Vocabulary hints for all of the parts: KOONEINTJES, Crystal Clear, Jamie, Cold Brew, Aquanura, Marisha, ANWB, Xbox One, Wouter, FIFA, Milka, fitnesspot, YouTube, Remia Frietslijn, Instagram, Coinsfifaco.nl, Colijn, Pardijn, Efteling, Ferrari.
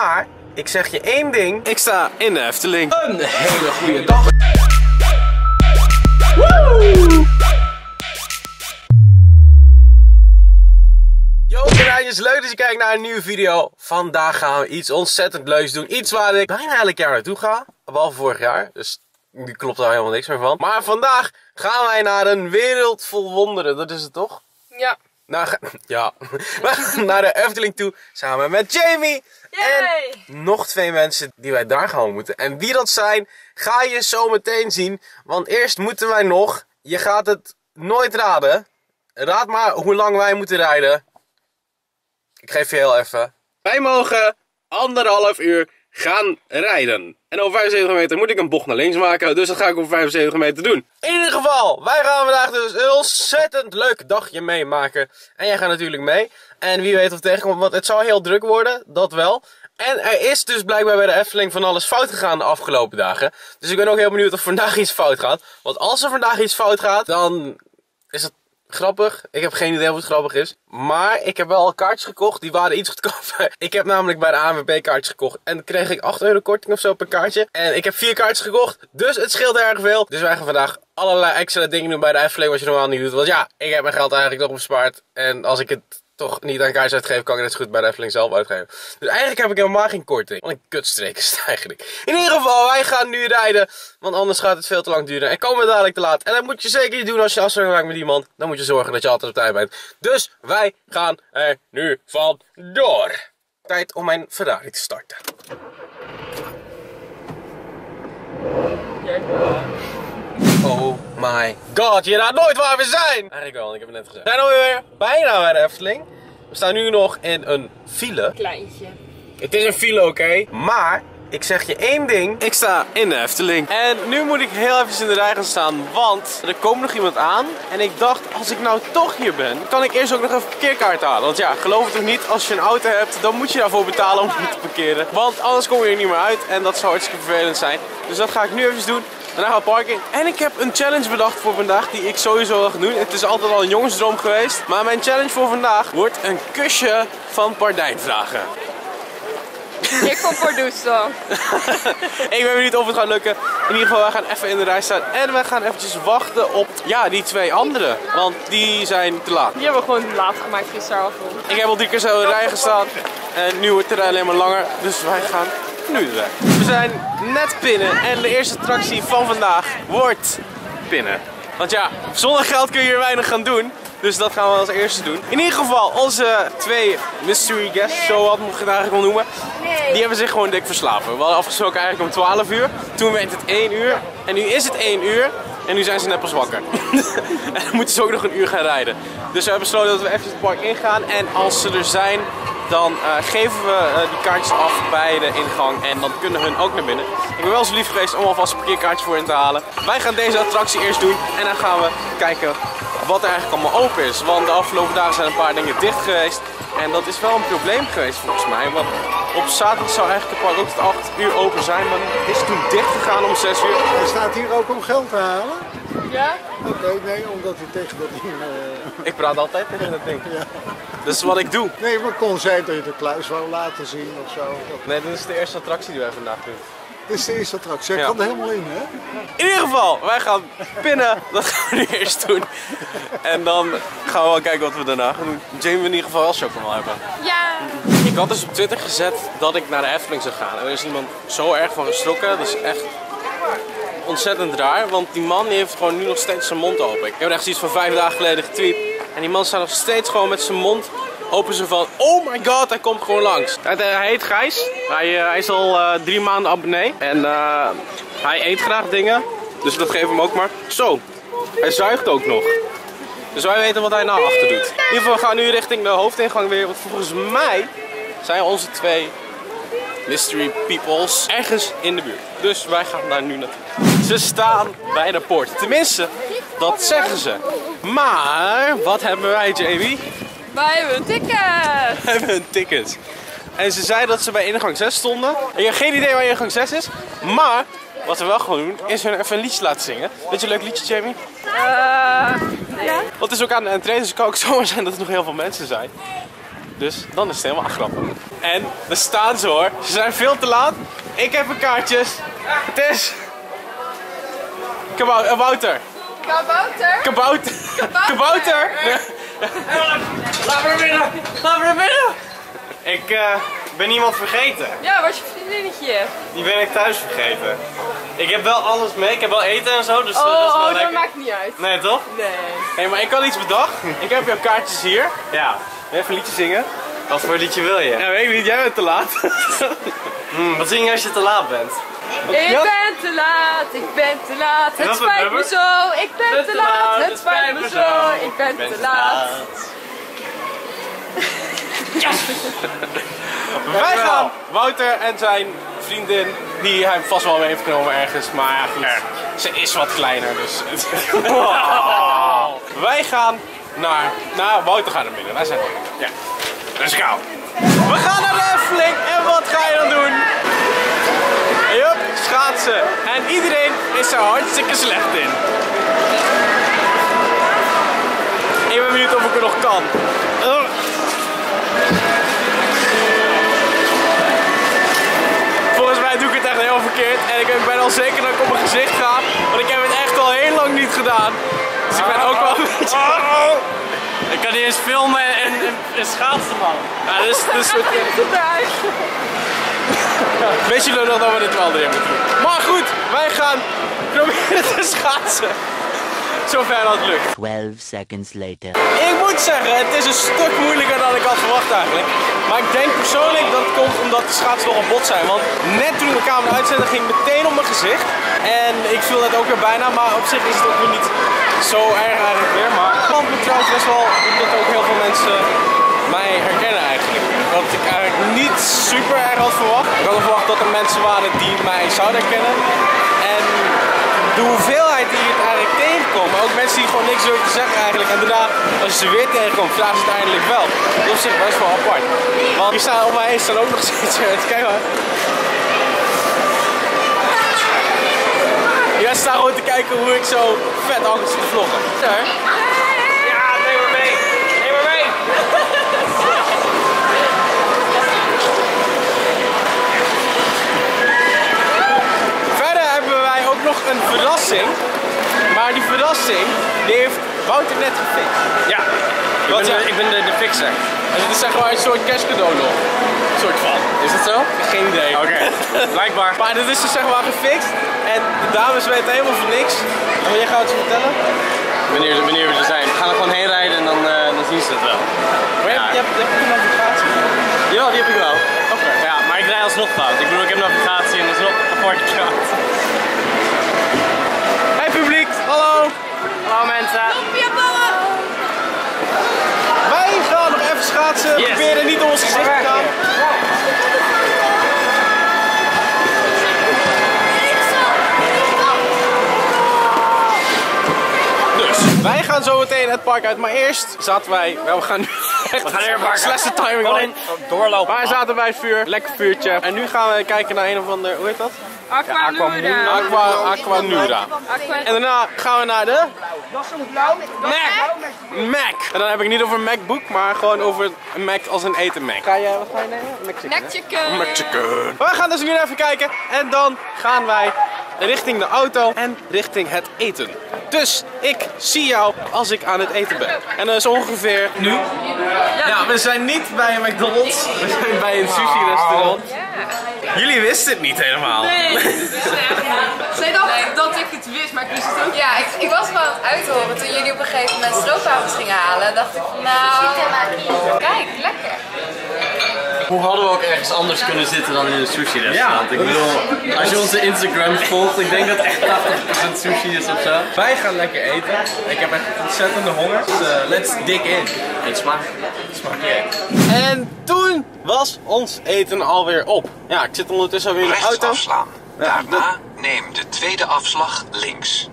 Maar ik zeg je één ding. Ik sta in de Efteling. Een hele goede dag. Woe! Leuk dat je kijkt naar een nieuwe video. Vandaag gaan we iets ontzettend leuks doen. Iets waar ik bijna elk jaar naartoe ga. Behalve vorig jaar. Dus nu klopt daar helemaal niks meer van. Maar vandaag gaan wij naar een wereld vol wonderen. Dat is het toch? Ja. Naar de Efteling toe. Samen met Jamie. Yay. En nog twee mensen die wij daar gaan ontmoeten. En wie dat zijn, ga je zo meteen zien. Want eerst moeten wij nog... Je gaat het nooit raden. Raad maar hoe lang wij moeten rijden. Ik geef je heel even. Wij mogen 1,5 uur gaan rijden. En over 75 meter moet ik een bocht naar links maken. Dus dat ga ik over 75 meter doen. In ieder geval, wij gaan vandaag dus een ontzettend leuk dagje meemaken. En jij gaat natuurlijk mee. En wie weet of het tegenkomt, want het zal heel druk worden. Dat wel. En er is dus blijkbaar bij de Efteling van alles fout gegaan de afgelopen dagen. Dus ik ben ook heel benieuwd of vandaag iets fout gaat. Want als er vandaag iets fout gaat, dan is het... grappig. Ik heb geen idee hoe het grappig is. Maar ik heb wel kaartjes gekocht. Die waren iets goedkoper. Ik heb namelijk bij de ANWB kaartjes gekocht. En kreeg ik 8 euro korting of zo per kaartje. En ik heb 4 kaartjes gekocht. Dus het scheelt erg veel. Dus wij gaan vandaag allerlei extra dingen doen bij de Efteling. Wat je normaal niet doet. Want ja, ik heb mijn geld eigenlijk nog bespaard. En als ik het toch niet aan kaartjes uitgeef, kan ik net zo goed bij de Efteling zelf uitgeven. Dus eigenlijk heb ik helemaal geen korting. Wat een kutstreek is het eigenlijk. In ieder geval, wij gaan nu rijden. Want anders gaat het veel te lang duren. En komen we dadelijk te laat. En dat moet je zeker niet doen als je afspraak maakt met iemand. Dan moet je zorgen dat je altijd op tijd bent. Dus wij gaan er nu van door. Tijd om mijn Ferrari te starten. Oh my god, je raadt nooit waar we zijn! Eigenlijk wel, ik heb het net gezegd. We zijn alweer bijna bij de Efteling. We staan nu nog in een file. Kleintje. Het is een file, oké. Maar, ik zeg je één ding. Ik sta in de Efteling. En nu moet ik heel even in de rij gaan staan, want er komt nog iemand aan. En ik dacht, als ik nou toch hier ben, kan ik eerst ook nog een parkeerkaart halen. Want ja, geloof het of niet, als je een auto hebt, dan moet je daarvoor betalen om te parkeren. Want anders kom je er niet meer uit en dat zou hartstikke vervelend zijn. Dus dat ga ik nu even doen. Daarna gaan we parken. En ik heb een challenge bedacht voor vandaag die ik sowieso wil gaan doen. Het is altijd al een jongensdroom geweest. Maar mijn challenge voor vandaag wordt een kusje van Pardijn vragen. Ik kom voor dan. Ik ben benieuwd of het gaat lukken. In ieder geval, we gaan even in de rij staan. En we gaan eventjes wachten op ja, die twee anderen. Want die zijn te laat. Die hebben we gewoon laat gemaakt gisteravond. Ik heb al 3 keer zo in de rij gestaan. En nu wordt de rij alleen maar langer. Dus wij gaan... nu de weg. We zijn net binnen en de eerste attractie van vandaag wordt pinnen. Want ja, zonder geld kun je hier weinig gaan doen. Dus dat gaan we als eerste doen. In ieder geval, onze 2 mystery guests, zo wat moet ik het eigenlijk wel noemen. Die hebben zich gewoon dik verslapen. We hadden afgesproken eigenlijk om 12 uur. Toen werd het 1 uur. En nu is het 1 uur. En nu zijn ze net pas wakker. En dan moeten ze ook nog een uur gaan rijden. Dus we hebben besloten dat we even het park ingaan. En als ze er zijn... dan geven we die kaartjes af bij de ingang en dan kunnen hun ook naar binnen. Ik ben wel zo lief geweest om alvast een parkeerkaartje voor hen te halen. Wij gaan deze attractie eerst doen en dan gaan we kijken wat er eigenlijk allemaal open is. Want de afgelopen dagen zijn een paar dingen dicht geweest en dat is wel een probleem geweest volgens mij. Want op zaterdag zou eigenlijk het park ook tot 8 uur open zijn, maar het is toen dicht gegaan om 6 uur. Er staat hier ook om geld te halen? Ja. Oké, nee, omdat hij tegen dat hier... Ik praat altijd tegen dat ding. Ja. Dat is wat ik doe. Nee, maar kon zijn dat je de kluis wou laten zien of zo. Nee, dit is de eerste attractie die wij vandaag doen. Dit is de eerste attractie, jij kan er helemaal in, hè? In ieder geval, wij gaan pinnen. Dat gaan we nu eerst doen. En dan gaan we wel kijken wat we daarna gaan doen. Jamie wil in ieder geval wel chocomel hebben. Ja! Ik had dus op Twitter gezet dat ik naar de Efteling zou gaan. En er is iemand zo erg van geschrokken, dat is echt... ontzettend raar, want die man die heeft gewoon nu nog steeds zijn mond open. Ik heb echt zoiets van 5 dagen geleden getweet. En die man staat nog steeds gewoon met zijn mond open zo van... oh my god, hij komt gewoon langs. Hij heet Gijs. Hij is al 3 maanden abonnee. En hij eet graag dingen. Dus dat geven we hem ook maar. Zo, hij zuigt ook nog. Dus wij weten wat hij nou achter doet. In ieder geval, we gaan nu richting de hoofdingang weer. Want volgens mij zijn onze 2... mystery peoples ergens in de buurt. Dus wij gaan daar nu naartoe. Ze staan bij de poort. Tenminste, dat zeggen ze. Maar, wat hebben wij, Jamie? Wij hebben een ticket. We hebben een ticket. En ze zei dat ze bij ingang 6 stonden. Ik heb geen idee waar ingang 6 is. Maar, wat we wel gaan doen, is hun even een liedje laten zingen. Weet je een leuk liedje, Jamie? Nee. Want het is ook aan de entree, dus het kan ook zomaar zijn dat er nog heel veel mensen zijn. Dus dan is het helemaal grappig. En daar staan ze hoor. Ze zijn veel te laat. Ik heb een kaartjes. Tess. Kabouter. Kabouter? Kabouter. Kabouter. Laat me naar binnen. Laat me naar binnen. Ik ben iemand vergeten. Ja, was je vriendinnetje? Die ben ik thuis vergeten. Ik heb wel alles mee, ik heb wel eten en zo, dus dat is wel lekker. Dat maakt niet uit. Nee, toch? Nee. Hé, maar ik had iets bedacht. Ik heb jouw kaartjes hier. Ja. Even een liedje zingen. Wat voor liedje wil je? Ja, weet ik niet. Jij bent te laat. Wat zing je als je te laat bent? Ik ben te laat. Het spijt me zo. Ik ben te laat. Ik ben te laat. Yes! Wij gaan Wouter en zijn vriendin, die hij vast wel mee heeft genomen ergens, maar ja goed, ze is wat kleiner dus. Wow. Wij gaan naar, Wouter gaat naar binnen, wij zijn er binnen. Ja. Let's go! We gaan naar de Efteling en wat ga je dan doen? Yup, schaatsen. En iedereen is er hartstikke slecht in. Ik ben benieuwd of ik er nog kan. Volgens mij doe ik het echt heel verkeerd en ik ben al zeker dat ik op mijn gezicht ga, want ik heb het echt al heel lang niet gedaan. Dus ik ben ook wel een beetje... Ik kan niet eens filmen en schaatsen man. Ja, dus... Dat ziet er goed uit. Weet je nog dat we dit wel erin moeten doen. Maar goed, wij gaan proberen te schaatsen. Zover dat lukt. 12 seconds later. Ik moet zeggen, het is een stuk moeilijker dan ik had verwacht eigenlijk. Maar ik denk persoonlijk dat het komt omdat de schaatsen nogal bot zijn. Want net toen de camera uitzette ging ik meteen op mijn gezicht. En ik viel dat ook weer bijna, maar op zich is het ook weer niet zo erg eigenlijk weer. Maar ik vond het trouwens best wel dat ook heel veel mensen mij herkennen eigenlijk. Wat ik eigenlijk niet super erg had verwacht. Ik had verwacht dat er mensen waren die mij zouden herkennen. En de hoeveelheid die het eigenlijk tegenkomt, maar ook mensen die gewoon niks durven te zeggen eigenlijk. En daarna, als je ze weer tegenkomt, vragen ze het eindelijk wel. Dat is op zich best wel apart. Want hier staan op mij eens dan ook nog steeds. Kijk maar. Jij staat gewoon te kijken hoe ik zo vet anders te vloggen. Ja, neem maar mee. Neem maar mee. Nog een verrassing, maar die verrassing die heeft Wouter net gefixt. Ja, ik ben de fixer. Dus het is zeg maar een soort kerstcadeau nog. Een soort van. Is dat zo? Geen idee. Oké, blijkbaar. Maar dit is dus zeg maar gefixt en de dames weten helemaal van niks. En wanneer gaan we het ze vertellen? Wanneer we er zijn. We gaan er gewoon heen rijden en dan zien ze het wel. Maar ja. heb je een navigatie? Ja, die heb ik wel. Okay. Ja, maar ik rij alsnog fout. Ik bedoel, ik heb navigatie en dat is nog apart kaart. Publiek, hallo! Hallo mensen! Wij gaan nog even schaatsen, proberen niet op ons gezicht te gaan. Dus, wij gaan zo meteen het park uit, maar eerst zaten wij... Nou, we gaan slechtste timing al in. Doorlopen. Wij zaten bij het vuur, lekker vuurtje. En nu gaan we kijken naar een of ander, hoe heet dat? Aquanura. Aquanura. En daarna gaan we naar de... Mac. En dan heb ik niet over een MacBook, maar gewoon over een Mac als een eten Mac. Wat ga je nemen? Mac chicken. We gaan dus nu even kijken en dan gaan wij richting de auto en richting het eten. Dus ik zie jou als ik aan het eten ben. En dat is ongeveer nu. Ja, we zijn niet bij een McDonald's, we zijn bij een sushi restaurant. Jullie wisten het niet helemaal. Nee, zij dachten dat ik het wist, maar ik wist het ook niet. Ja, ik was wel aan het uithoren toen jullie op een gegeven moment stroopwafels gingen halen. Dacht ik van nou, kijk, lekker. Hoe hadden we ook ergens anders kunnen zitten dan in een sushi restaurant? Ja. Ik bedoel, als je onze Instagram volgt, ik denk dat echt 80% sushi is ofzo. Wij gaan lekker eten. Ik heb echt ontzettende honger. Dus, let's dig in. Het smaakt. En toen was ons eten alweer op. Ja, ik zit ondertussen alweer in de auto. Afslaan. Daarna neem de tweede afslag links.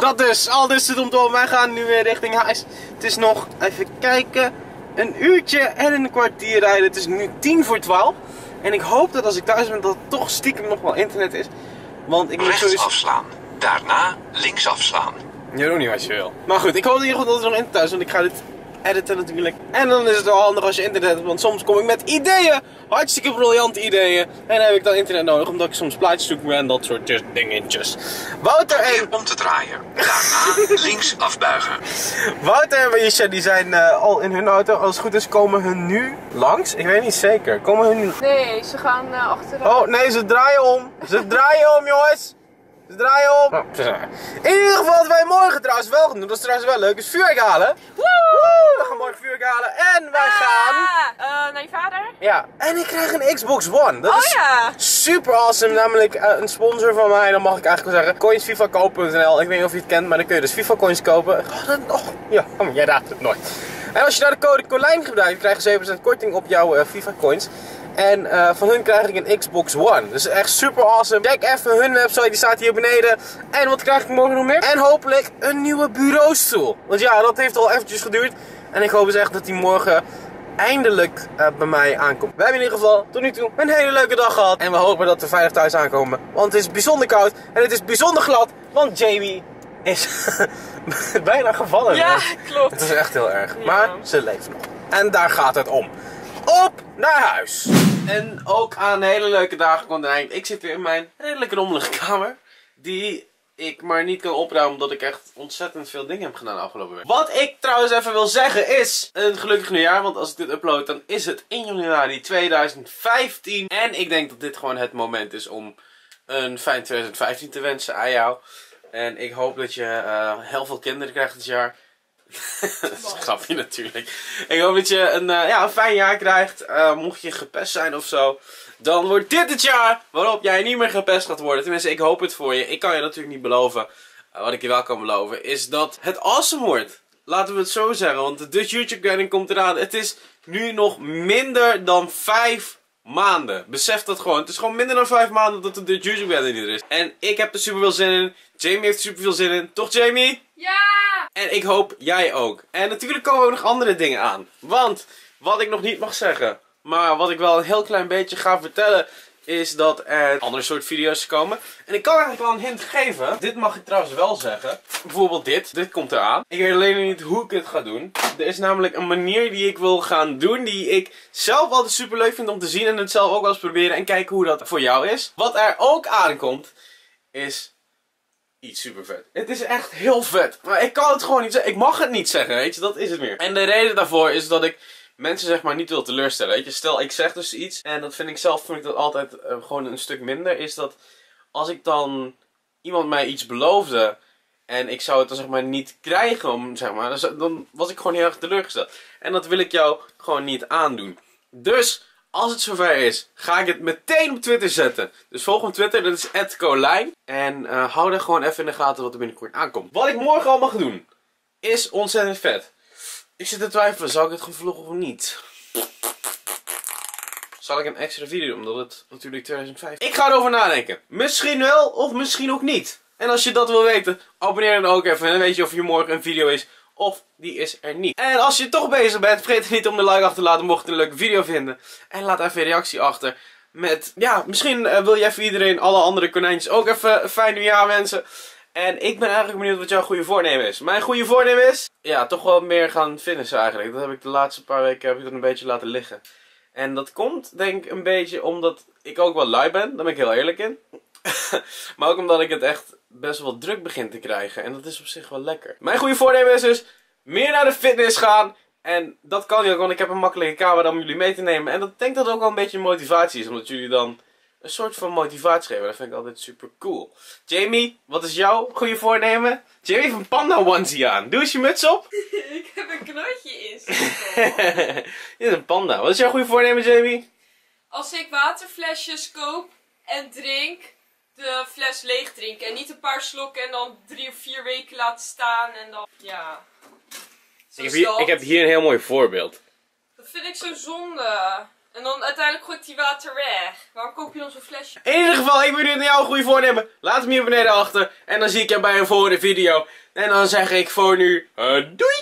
Dat dus, al dus het omdoor. Wij gaan nu weer richting huis. Het is nog, even kijken... Een uurtje en een kwartier rijden. Het is nu 10 voor 12. En ik hoop dat als ik thuis ben dat het toch stiekem nog wel internet is. Want ik moet rechts afslaan. Daarna links afslaan. Je doet niet wat je wil. Maar goed, ik hoop in ieder geval dat er nog internet is. Want ik ga dit editen natuurlijk. En dan is het wel handig als je internet hebt, want soms kom ik met ideeën, hartstikke briljante ideeën. En dan heb ik dan internet nodig, omdat ik soms plaatjes zoek en dat soort dingetjes. Wouter en... om te draaien, daarna links afbuigen. Wouter en Marisha die zijn al in hun auto. Als het goed is komen hun nu langs. Ik weet niet zeker. Komen hun nu... Nee, ze gaan achteruit. Oh nee, ze draaien om. Ze draaien om, jongens. Dus draai om! Oh, in ieder geval wat wij morgen trouwens wel gaan doen, dat is trouwens wel leuk, is vuurwerk halen. Woe! We gaan morgen vuurwerk halen en wij gaan... naar je vader? Ja, en ik krijg een Xbox One. Dat is super awesome, namelijk een sponsor van mij, dan mag ik eigenlijk wel zeggen. Coinsfifaco.nl, ik weet niet of je het kent, maar dan kun je dus FIFA coins kopen. Jij raadt het nooit. En als je daar de code Colijn gebruikt, krijg je 7% korting op jouw FIFA coins. En van hun krijg ik een Xbox One. Dus echt super awesome. Check even hun website, die staat hier beneden. En wat krijg ik morgen nog meer? En hopelijk een nieuwe bureaustoel. Want ja, dat heeft al eventjes geduurd. En ik hoop dus echt dat die morgen eindelijk bij mij aankomt. Wij hebben in ieder geval tot nu toe een hele leuke dag gehad. En we hopen dat we veilig thuis aankomen. Want het is bijzonder koud en het is bijzonder glad. Want Jamie is bijna gevallen. Ja, klopt. Het is echt heel erg. Ja. Maar ze leeft nog. En daar gaat het om. Op naar huis! En ook aan hele leuke dagen komt het eind. Ik zit weer in mijn redelijk rommelige kamer. Die ik maar niet kan opruimen omdat ik echt ontzettend veel dingen heb gedaan de afgelopen week. Wat ik trouwens even wil zeggen is... een gelukkig nieuwjaar, want als ik dit upload dan is het 1 januari 2015. En ik denk dat dit gewoon het moment is om een fijn 2015 te wensen aan jou. En ik hoop dat je heel veel kinderen krijgt dit jaar. Dat is een grapje natuurlijk. Ik hoop dat je een fijn jaar krijgt. Mocht je gepest zijn of zo, dan wordt dit het jaar waarop jij niet meer gepest gaat worden. Tenminste, ik hoop het voor je. Ik kan je natuurlijk niet beloven. Wat ik je wel kan beloven is dat het awesome wordt. Laten we het zo zeggen, want de Dutch YouTube Gaming komt eraan. Het is nu nog minder dan 5 maanden. Besef dat gewoon. Het is gewoon minder dan 5 maanden dat de Dutch YouTube Gaming er is. En ik heb er super veel zin in. Jamie heeft er super veel zin in. Toch, Jamie? Ja! En ik hoop jij ook. En natuurlijk komen ook nog andere dingen aan. Want wat ik nog niet mag zeggen, maar wat ik wel een heel klein beetje ga vertellen, is dat er andere soort video's komen. En ik kan eigenlijk wel een hint geven. Dit mag ik trouwens wel zeggen. Bijvoorbeeld dit. Dit komt eraan. Ik weet alleen niet hoe ik het ga doen. Er is namelijk een manier die ik wil gaan doen. Die ik zelf altijd super leuk vind om te zien. En het zelf ook wel eens proberen. En kijken hoe dat voor jou is. Wat er ook aankomt, is... iets super vet. Het is echt heel vet. Maar ik kan het gewoon niet zeggen. Ik mag het niet zeggen, weet je. Dat is het meer. En de reden daarvoor is dat ik mensen zeg maar niet wil teleurstellen, weet je. Stel, ik zeg dus iets. En dat vind ik zelf, vind ik dat altijd gewoon een stuk minder. Is dat als ik dan iemand mij iets beloofde. En ik zou het dan zeg maar niet krijgen. Om, zeg maar, dan was ik gewoon heel erg teleurgesteld. En dat wil ik jou gewoon niet aandoen. Dus... als het zover is, ga ik het meteen op Twitter zetten. Dus volg me op Twitter, dat is @Colijn. En hou daar gewoon even in de gaten wat er binnenkort aankomt. Wat ik morgen al mag doen, is ontzettend vet. Ik zit te twijfelen, zal ik het gaan vloggen of niet? Zal ik een extra video doen, omdat het natuurlijk 2015 is. Ik ga erover nadenken. Misschien wel, of misschien ook niet. En als je dat wil weten, abonneer dan ook even. En dan weet je of je morgen een video is, of die is er niet. En als je toch bezig bent, vergeet niet om de like achter te laten mocht je een leuke video vinden. En laat even een reactie achter. Met, ja, misschien wil jij voor iedereen, alle andere konijntjes ook even een fijn nieuwjaar wensen. En ik ben eigenlijk benieuwd wat jouw goede voornemen is. Mijn goede voornemen is, ja, toch wel meer gaan fitnessen eigenlijk. Dat heb ik de laatste paar weken heb ik dat een beetje laten liggen. En dat komt denk ik een beetje omdat ik ook wel lui ben. Daar ben ik heel eerlijk in. Maar ook omdat ik het echt best wel druk begin te krijgen. En dat is op zich wel lekker. Mijn goede voornemen is dus meer naar de fitness gaan. En dat kan ook, want ik heb een makkelijke camera om jullie mee te nemen. En dat denk dat ook wel een beetje motivatie is. Omdat jullie dan een soort van motivatie geven. Dat vind ik altijd super cool. Jamie, wat is jouw goede voornemen? Jamie heeft een panda onesie aan. Doe eens je muts op. Ik heb een knotje in. Dit is een panda. Wat is jouw goede voornemen, Jamie? Als ik waterflesjes koop en drink... de fles leeg drinken en niet een paar slokken en dan 3 of 4 weken laten staan en dan, ja. Ik heb hier een heel mooi voorbeeld. Dat vind ik zo zonde. En dan uiteindelijk gooit die water weg. Waarom koop je dan zo'n flesje? In ieder geval, ik ben benieuwd naar jouw goede voornemen. Laat hem hier beneden achter en dan zie ik je bij een volgende video. En dan zeg ik voor nu, doei!